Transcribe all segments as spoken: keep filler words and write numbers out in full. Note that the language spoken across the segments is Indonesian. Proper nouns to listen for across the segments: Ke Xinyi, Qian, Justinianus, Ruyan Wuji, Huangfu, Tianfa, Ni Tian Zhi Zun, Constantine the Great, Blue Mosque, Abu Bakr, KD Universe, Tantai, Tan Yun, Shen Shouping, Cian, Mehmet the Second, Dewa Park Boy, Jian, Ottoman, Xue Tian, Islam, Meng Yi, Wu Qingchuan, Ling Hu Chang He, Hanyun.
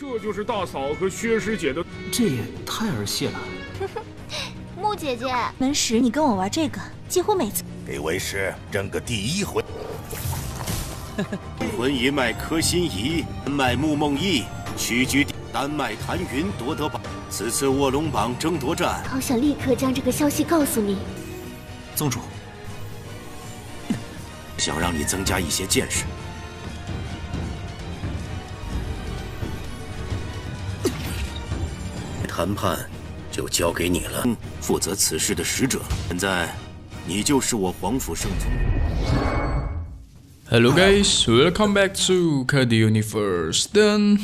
这就是大嫂和薛师姐的，这也太儿戏了。木姐姐，门石，你跟我玩这个，几乎每次给为师争个第一回。魂一脉柯心怡，丹脉穆梦逸，屈居丹脉谭云夺得榜。此次卧龙榜争夺战，好想立刻将这个消息告诉你，宗主。想让你增加一些见识。 谈判就交给你了，负责此事的使者。现在，你就是我皇甫圣宗。Hello guys, welcome back to K D Universe. Dan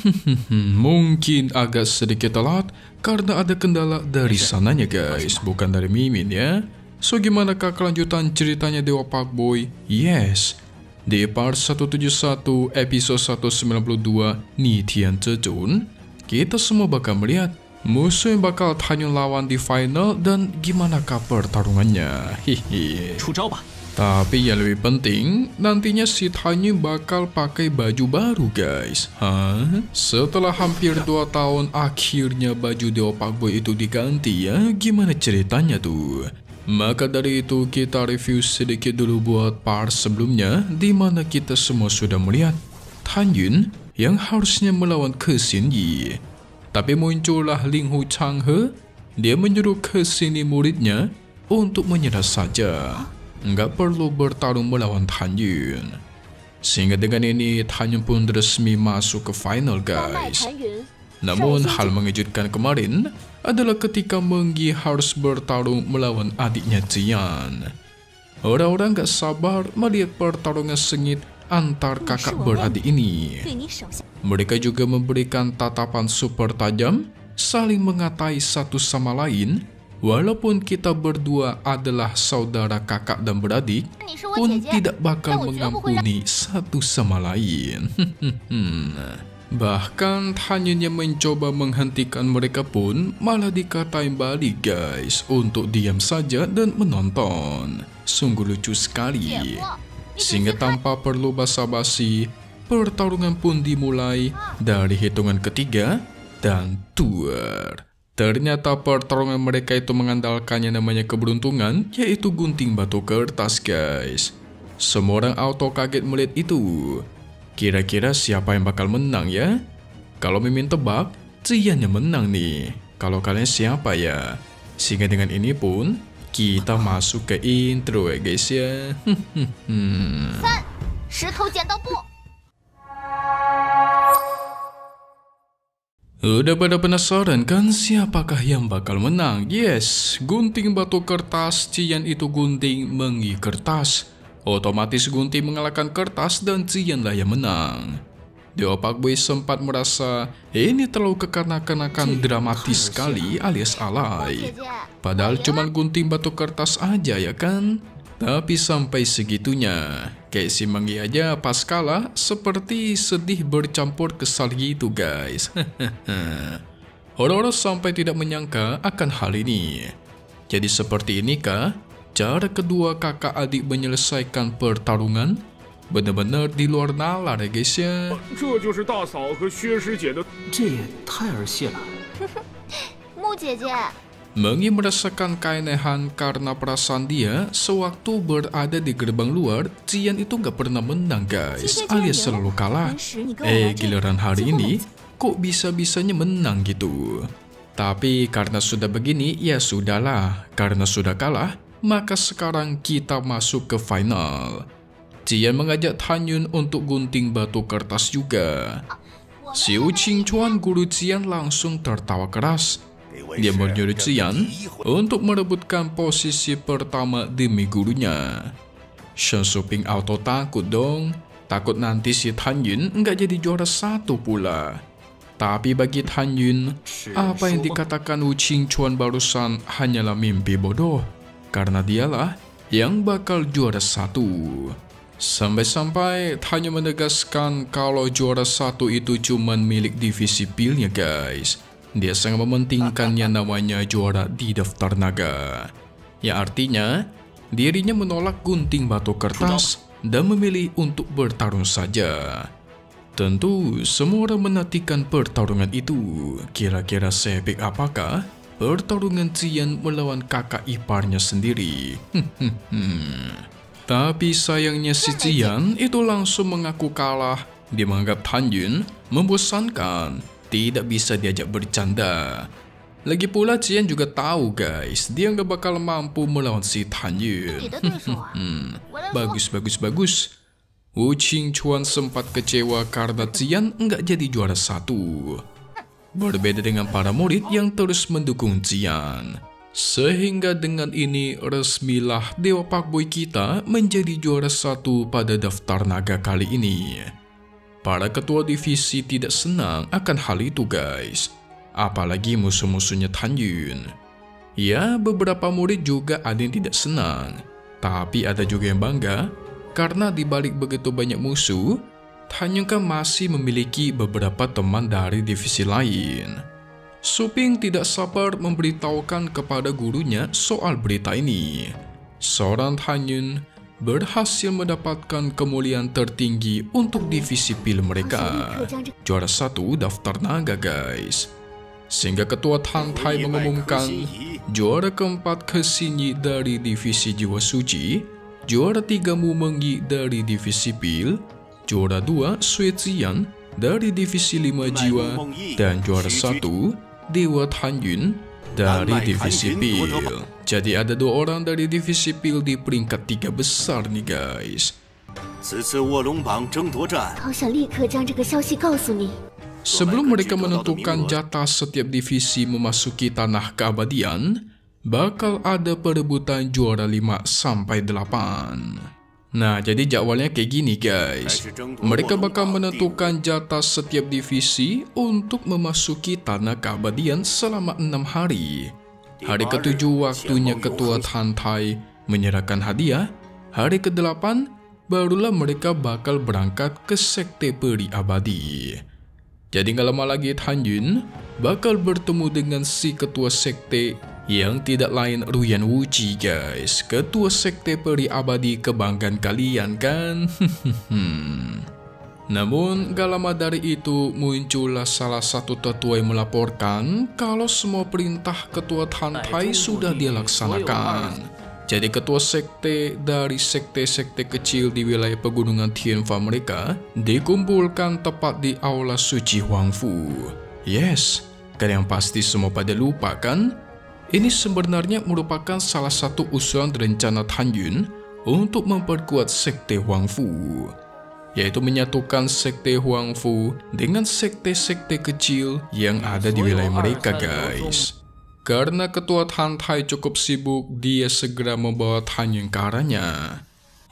mungkin agak sedikit telat karena ada kendala dari sananya guys, bukan dari Mimin ya. So gimana kak kelanjutan ceritanya Dewa Park Boy? Yes. Di part seratus tujuh puluh satu episode seratus sembilan puluh dua Ni Tian Zhi Zun, kita semua bakal melihat musuh yang bakal Hanyun lawan di final dan gimanakah pertarungannya. Hihi. Tapi yang lebih penting, nantinya si Hanyun bakal pakai baju baru guys. Hah? Setelah hampir dua tahun akhirnya baju Dewa Park Boy itu diganti ya. Gimana ceritanya tuh? Maka dari itu kita review sedikit dulu buat part sebelumnya, dimana kita semua sudah melihat Hanyun yang harusnya melawan Ke Xinyi. Tapi muncullah Ling Hu Chang He, dia menyuruh Ke Xinyi muridnya untuk menyerah saja, nggak perlu bertarung melawan Tan Yun. Sehingga dengan ini Tan Yun pun resmi masuk ke final guys. Namun hal mengejutkan kemarin adalah ketika Meng Yi harus bertarung melawan adiknya Jian. Orang-orang nggak sabar melihat pertarungan sengit antar kakak beradik ini. Mereka juga memberikan tatapan super tajam, saling mengatai satu sama lain. Walaupun kita berdua adalah saudara kakak dan beradik, pun tidak bakal mengampuni satu sama lain. Bahkan hanya mencoba menghentikan mereka pun malah dikatain balik guys, untuk diam saja dan menonton. Sungguh lucu sekali. Sehingga tanpa perlu basa-basi, pertarungan pun dimulai dari hitungan ketiga dan tuer. Ternyata pertarungan mereka itu mengandalkannya namanya keberuntungan, yaitu gunting batu kertas guys. Semua orang auto kaget melihat itu. Kira-kira siapa yang bakal menang ya? Kalau Mimin tebak, Cian yang menang nih. Kalau kalian siapa ya? Sehingga dengan ini pun kita masuk ke intro ya guys ya. tiga, udah pada penasaran kan siapakah yang bakal menang? Yes, gunting batu kertas. Jian itu gunting, Meng Yi kertas. Otomatis gunting mengalahkan kertas dan Jian lah yang menang. Dewa Park Boy sempat merasa ini terlalu kekanak-kanakan dramatis sekali alias alay. Padahal cuma gunting batu kertas aja ya kan? Tapi sampai segitunya. Kayak si Meng Yi aja pas kalah seperti sedih bercampur kesal gitu guys. Orang-orang sampai tidak menyangka akan hal ini. Jadi seperti inikah cara kedua kakak adik menyelesaikan pertarungan? Benar-benar di luar nalar ya guys ya. Meng Yi merasakan keenahan karena perasaan dia sewaktu berada di gerbang luar, Jian itu gak pernah menang guys, alias selalu kalah. Eh giliran hari ini, kok bisa-bisanya menang gitu. Tapi karena sudah begini, ya sudahlah. Karena sudah kalah, maka sekarang kita masuk ke final. Jian mengajak Tan Yun untuk gunting batu kertas juga. Si Wu Qingchuan guru Jian langsung tertawa keras. Dia menyuruh Qian untuk merebutkan posisi pertama demi gurunya. Shen Shouping auto takut dong, takut nanti si Tan Yun nggak jadi juara satu pula. Tapi bagi Tan Yun, apa yang dikatakan Wu Qingchuan barusan hanyalah mimpi bodoh, karena dialah yang bakal juara satu. Sampai-sampai Tan Yun menegaskan kalau juara satu itu cuman milik divisi pilnya guys. Dia sangat mementingkan yang namanya juara di daftar naga. Ya artinya, dirinya menolak gunting batu kertas dan memilih untuk bertarung saja. Tentu semua orang menantikan pertarungan itu. Kira-kira sehebat apakah pertarungan Jian melawan kakak iparnya sendiri? Tapi sayangnya si Jian itu langsung mengaku kalah. Dia menganggap Tan Yun membosankan, tidak bisa diajak bercanda. Lagi pula Jian juga tahu guys, dia nggak bakal mampu melawan si Tan Yun. Bagus, bagus, bagus. Wu Qingchuan sempat kecewa karena Jian enggak jadi juara satu. Berbeda dengan para murid yang terus mendukung Jian. Sehingga dengan ini resmilah Dewa Park Boy kita menjadi juara satu pada daftar naga kali ini. Para ketua divisi tidak senang akan hal itu guys. Apalagi musuh-musuhnya Tan Yun. Ya, beberapa murid juga ada yang tidak senang. Tapi ada juga yang bangga. Karena dibalik begitu banyak musuh, Tan Yun kan masih memiliki beberapa teman dari divisi lain. Shouping tidak sabar memberitahukan kepada gurunya soal berita ini. Seorang Tan Yun berhasil mendapatkan kemuliaan tertinggi untuk divisi film mereka. Juara satu daftar naga guys. Sehingga ketua Tantai mengumumkan juara keempat Ke Xinyi dari divisi jiwa suci, juara tiga Meng Yi dari divisi pil, juara dua Xue Tian dari divisi lima jiwa, dan juara satu Dewa Tan Yun dari divisi pil. Jadi ada dua orang dari divisi pil di peringkat tiga besar nih guys. Sebelum mereka menentukan jatah setiap divisi memasuki tanah keabadian, bakal ada perebutan juara lima sampai delapan. Nah, jadi jadwalnya kayak gini guys. Mereka bakal menentukan jatah setiap divisi untuk memasuki tanah keabadian selama enam hari. Hari ketujuh waktunya ketua Tantai menyerahkan hadiah. Hari kedelapan barulah mereka bakal berangkat ke sekte peri abadi. Jadi gak lama lagi Tan Yun bakal bertemu dengan si ketua sekte yang tidak lain Ruyan Wuji guys. Ketua sekte peri abadi kebanggaan kalian kan. Namun gak lama dari itu muncullah salah satu tetua yang melaporkan kalau semua perintah ketua Tantai sudah dilaksanakan. Jadi ketua sekte dari sekte-sekte kecil di wilayah pegunungan Tianfa mereka dikumpulkan tepat di aula suci Huangfu. Yes, kalian pasti semua pada lupa kan? Ini sebenarnya merupakan salah satu usulan rencana Tan Yun untuk memperkuat sekte Huangfu, yaitu menyatukan sekte Huangfu dengan sekte-sekte kecil yang ada di wilayah mereka guys. Karena ketua Tantai cukup sibuk, dia segera membawa Tan Yun ke arahnya.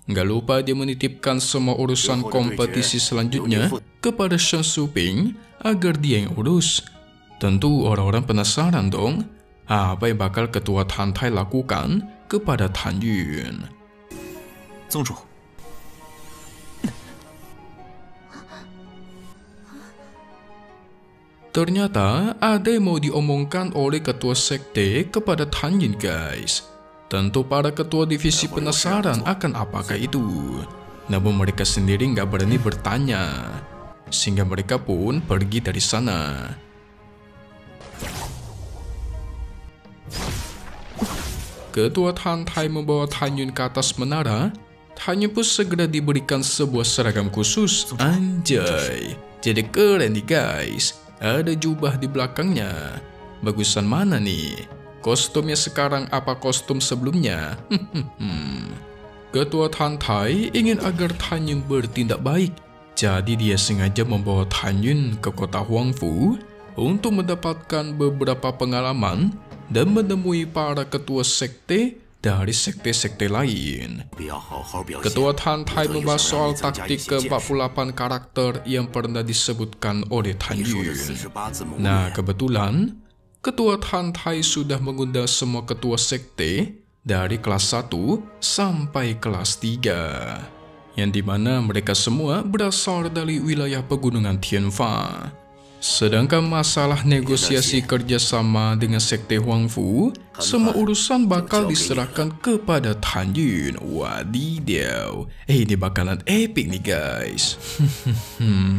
Nggak lupa dia menitipkan semua urusan kompetisi selanjutnya kepada Shen Shouping agar dia yang urus. Tentu orang-orang penasaran dong, apa yang bakal ketua Tantai lakukan kepada Tan Yun. Ternyata ada yang mau diomongkan oleh ketua sekte kepada Tan Yun guys. Tentu para ketua divisi penasaran akan apakah itu. Namun mereka sendiri nggak berani bertanya. Sehingga mereka pun pergi dari sana. Ketua Tantai membawa Tan Yun ke atas menara. Tan Yun pun segera diberikan sebuah seragam khusus. Anjay, jadi keren nih guys. Ada jubah di belakangnya. Bagusan mana nih? Kostumnya sekarang apa kostum sebelumnya? Ketua Tantai ingin agar Tan Yun bertindak baik. Jadi dia sengaja membawa Tan Yun ke kota Huangfu untuk mendapatkan beberapa pengalaman dan menemui para ketua sekte dari sekte-sekte lain. Ketua Tantai membahas soal taktik ke empat puluh delapan karakter yang pernah disebutkan oleh Tan Yun. Nah, kebetulan ketua Tantai sudah mengundang semua ketua sekte dari kelas satu sampai kelas tiga, yang dimana mereka semua berasal dari wilayah pegunungan Tianfa. Sedangkan masalah negosiasi kerjasama dengan sekte Huangfu, semua urusan bakal diserahkan kepada Tan Yun. Wadidaw, eh, ini bakalan epic nih guys.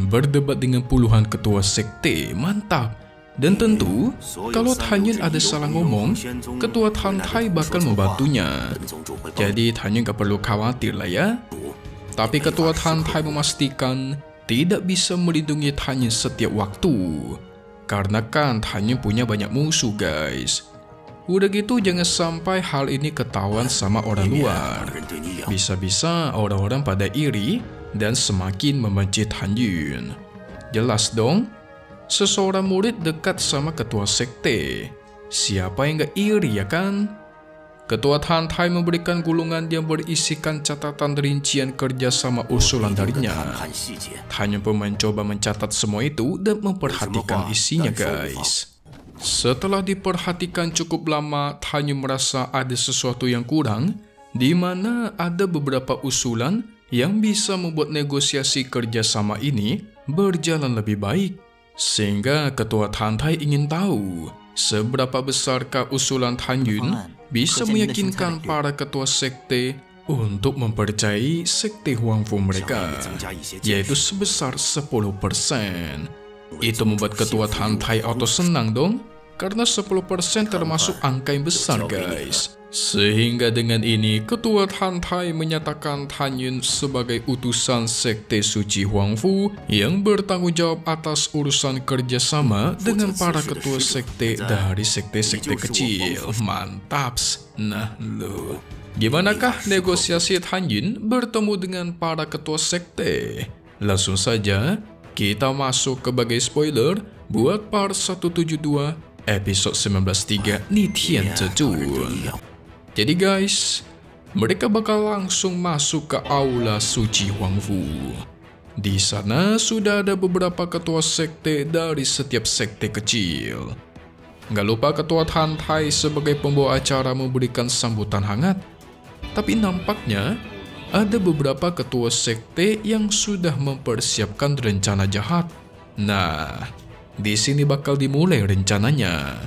Berdebat dengan puluhan ketua sekte, mantap. Dan tentu, kalau Tan Yun ada salah ngomong, ketua Tantai bakal membantunya. Jadi Tan Yun gak perlu khawatir lah ya. Tapi ketua Tantai memastikan tidak bisa melindungi Tan Yun setiap waktu. Karena kan Tan Yun punya banyak musuh guys. Udah gitu jangan sampai hal ini ketahuan sama orang luar. Bisa-bisa orang-orang pada iri dan semakin membenci Tan Yun. Jelas dong. Seseorang murid dekat sama ketua sekte, siapa yang gak iri ya kan? Ketua Tantai memberikan gulungan yang berisikan catatan rincian kerja sama usulan darinya. Tan Yun pun mencoba mencatat semua itu dan memperhatikan isinya guys. Setelah diperhatikan cukup lama, Tan Yun merasa ada sesuatu yang kurang, di mana ada beberapa usulan yang bisa membuat negosiasi kerjasama ini berjalan lebih baik. Sehingga ketua Tantai ingin tahu seberapa besarkah usulan Tan Yun bisa meyakinkan para ketua sekte untuk mempercayai sekte Huangfu mereka, yaitu sebesar sepuluh persen. Itu membuat ketua Tantai auto senang dong, karena sepuluh persen termasuk angka yang besar guys. Sehingga dengan ini ketua Tantai menyatakan Tan Yun sebagai utusan sekte suci Huangfu yang bertanggung jawab atas urusan kerjasama dengan para ketua sekte dari sekte-sekte kecil. Mantaps. Nah lo, gimanakah negosiasi Tan Yun bertemu dengan para ketua sekte? Langsung saja kita masuk ke bagai spoiler buat part seratus tujuh puluh dua episode sembilan belas tiga Ni Tian Zhi Zun. Jadi guys, mereka bakal langsung masuk ke aula suci Huangfu. Di sana sudah ada beberapa ketua sekte dari setiap sekte kecil. Nggak lupa ketua Tantai sebagai pembawa acara memberikan sambutan hangat. Tapi nampaknya ada beberapa ketua sekte yang sudah mempersiapkan rencana jahat. Nah, di sini bakal dimulai rencananya,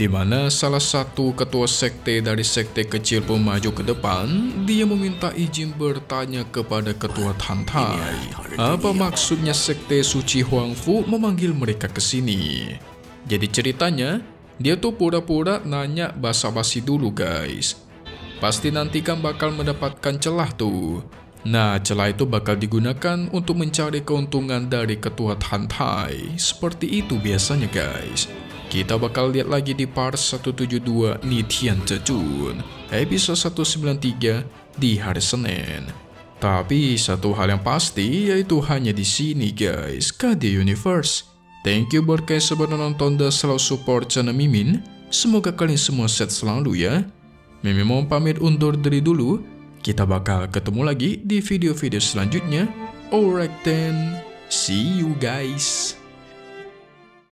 di mana salah satu ketua sekte dari sekte kecil pun maju ke depan. Dia meminta izin bertanya kepada ketua Tantai, apa maksudnya sekte suci Huangfu memanggil mereka ke sini. Jadi ceritanya, dia tuh pura-pura nanya basa-basi dulu guys. Pasti nantikan bakal mendapatkan celah tuh. Nah, celah itu bakal digunakan untuk mencari keuntungan dari ketua Tantai. Seperti itu biasanya guys. Kita bakal lihat lagi di part seratus tujuh puluh dua Ni Tian Zhi Zun, episode seratus sembilan puluh tiga di hari Senin. Tapi satu hal yang pasti, yaitu hanya di sini guys, K D Universe. Thank you buat kalian semua nonton dan selalu support channel Mimin. Semoga kalian semua sehat selalu ya. Mimin mau pamit undur diri dulu. Kita bakal ketemu lagi di video-video selanjutnya. Alright then, see you guys.